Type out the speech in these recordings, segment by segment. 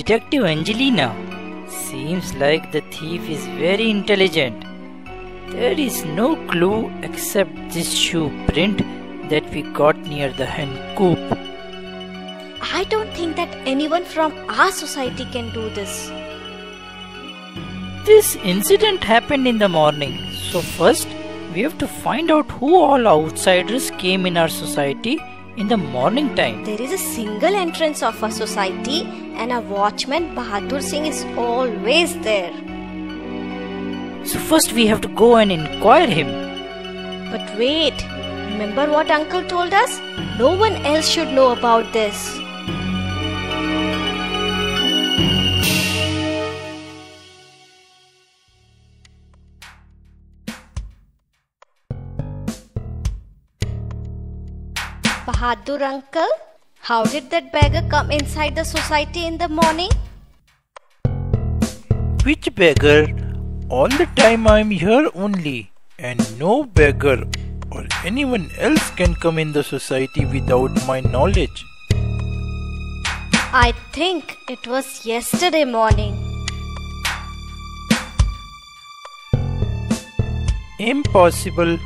Detective Angelina, seems like the thief is very intelligent. There is no clue except this shoe print that we got near the hen coop. I don't think that anyone from our society can do this. This incident happened in the morning, so first we have to find out who all outsiders came in our society in the morning time. There is a single entrance of our society and our watchman Bahadur Singh is always there. So first we have to go and inquire him. But wait, remember what uncle told us? No one else should know about this. Bahadur uncle, how did that beggar come inside the society in the morning? Which beggar? All the time I am here only, and no beggar or anyone else can come in the society without my knowledge. I think it was yesterday morning. Impossible.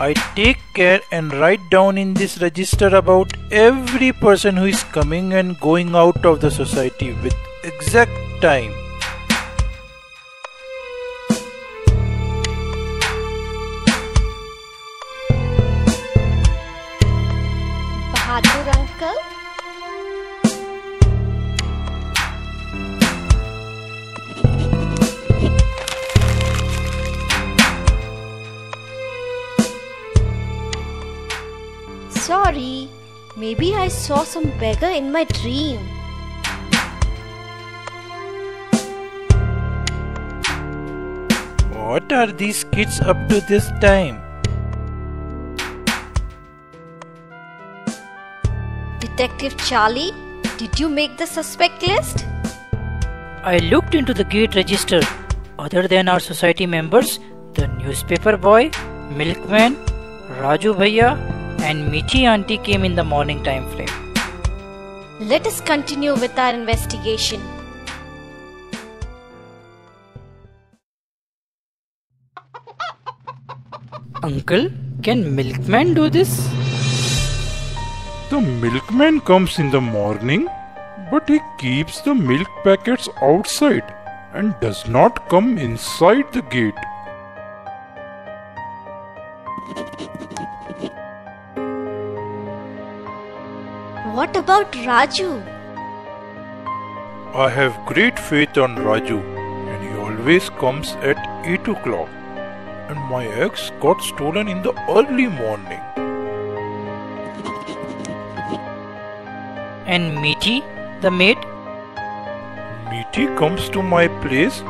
I take care and write down in this register about every person who is coming and going out of the society with exact time. Bahadur uncle? Sorry, maybe I saw some beggar in my dream. What are these kids up to this time? Detective Charlie, did you make the suspect list? I looked into the gate register. Other than our society members, the newspaper boy, milkman, Raju Bhaiya, and Michi Auntie came in the morning time frame. Let us continue with our investigation. Uncle, can milkman do this? The milkman comes in the morning, but he keeps the milk packets outside and does not come inside the gate. What about Raju? I have great faith on Raju, and he always comes at 8 o'clock, and my eggs got stolen in the early morning. And Meethi, the maid? Meethi comes to my place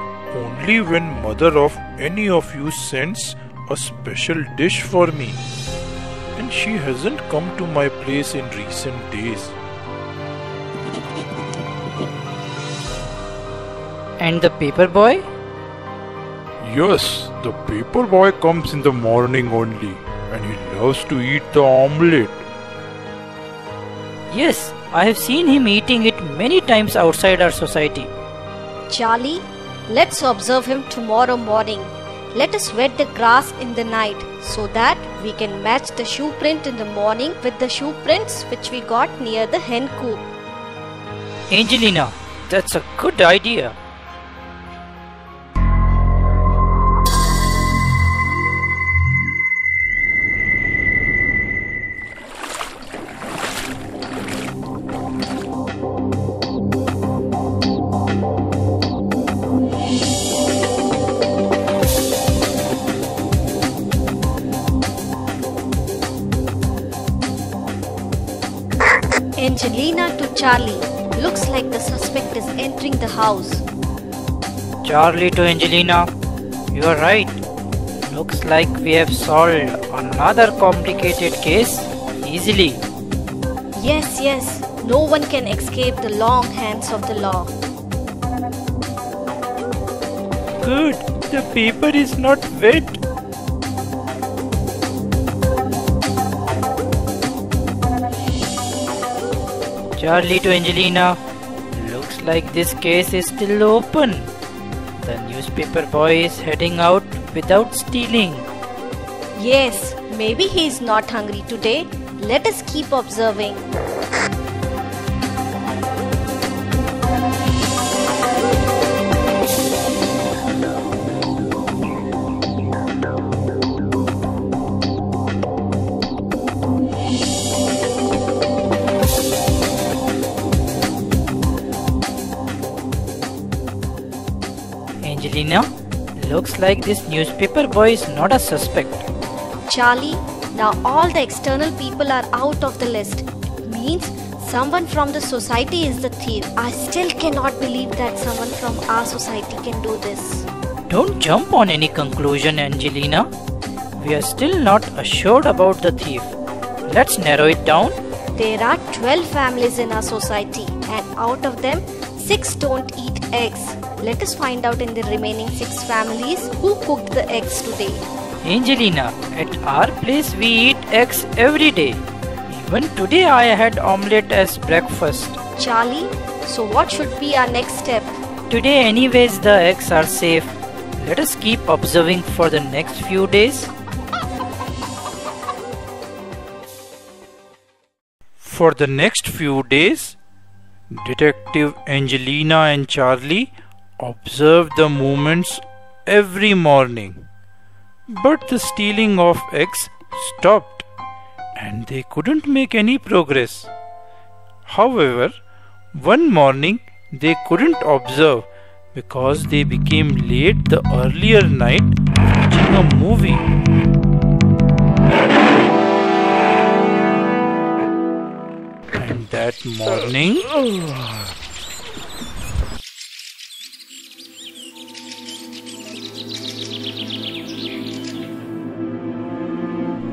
only when mother of any of you sends a special dish for me. And she hasn't come to my place in recent days. And the paper boy? Yes, the paper boy comes in the morning only, and he loves to eat the omelette. Yes, I have seen him eating it many times outside our society. Charlie, let's observe him tomorrow morning. Let us wet the grass in the night so that we can match the shoe print in the morning with the shoe prints which we got near the hen coop. Angelina, that's a good idea. Angelina to Charlie. Looks like the suspect is entering the house. Charlie to Angelina. You are right. Looks like we have solved another complicated case easily. Yes. No one can escape the long hands of the law. Good. The paper is not wet. Charlie to Angelina, looks looks like this case is still open. The newspaper boy is heading out without stealing. Yes, maybe he is not hungry today. Let us keep observing. Angelina, looks like this newspaper boy is not a suspect. Charlie, now all the external people are out of the list. It means someone from the society is the thief. I still cannot believe that someone from our society can do this. Don't jump on any conclusion, Angelina. We are still not assured about the thief. Let's narrow it down. There are 12 families in our society, and out of them, 6 don't eat eggs. Let us find out in the remaining 6 families who cooked the eggs today. Angelina, at our place we eat eggs every day. Even today I had omelette as breakfast. Charlie, so what should be our next step? Today anyways the eggs are safe. Let us keep observing for the next few days. For the next few days, Detective Angelina and Charlie observed the movements every morning, but the stealing of eggs stopped and they couldn't make any progress. However, one morning they couldn't observe because they became late the earlier night watching a movie. And that morning...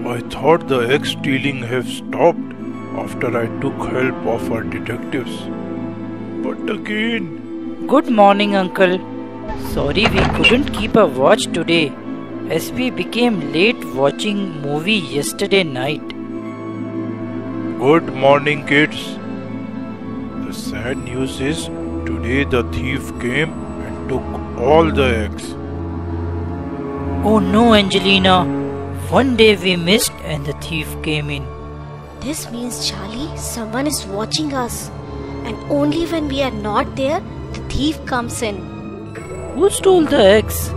I thought the egg stealing have stopped after I took help of our detectives. But again... Good morning, Uncle. Sorry we couldn't keep a watch today as we became late watching movie yesterday night. Good morning, kids. The sad news is today the thief came and took all the eggs. Oh no, Angelina. One day we missed and the thief came in. This means, Charlie, someone is watching us. And only when we are not there, the thief comes in. Who stole the eggs?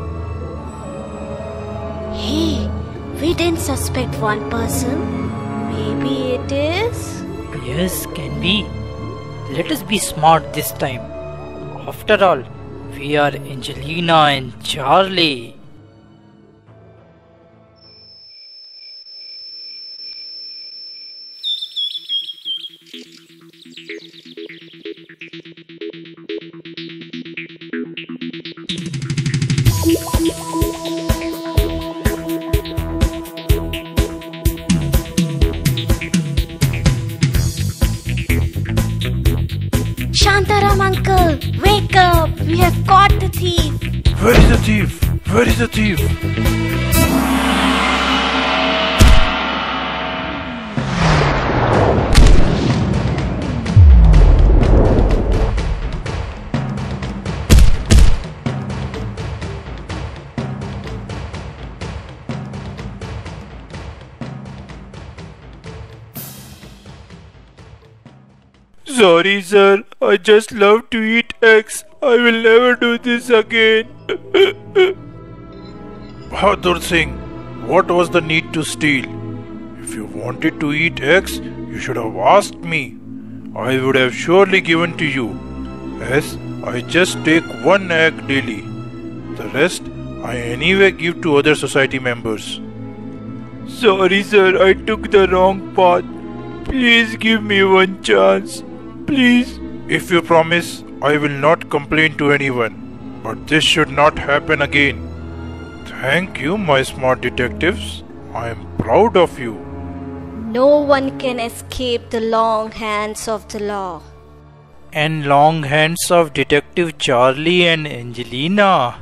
Hey, we didn't suspect one person. Maybe it is... Yes, can be. Let us be smart this time. After all, we are Angelina and Charlie. Wake up! We have caught the thief! Where is the thief? Where is the thief? Sorry, sir. I just love to eat eggs. I will never do this again. Bahadur Singh, what was the need to steal? If you wanted to eat eggs, you should have asked me. I would have surely given to you. As I just take one egg daily. The rest I anyway give to other society members. Sorry, sir, I took the wrong path. Please give me one chance. Please. If you promise, I will not complain to anyone. But this should not happen again. Thank you, my smart detectives. I am proud of you. No one can escape the long hands of the law. And long hands of Detective Charlie and Angelina.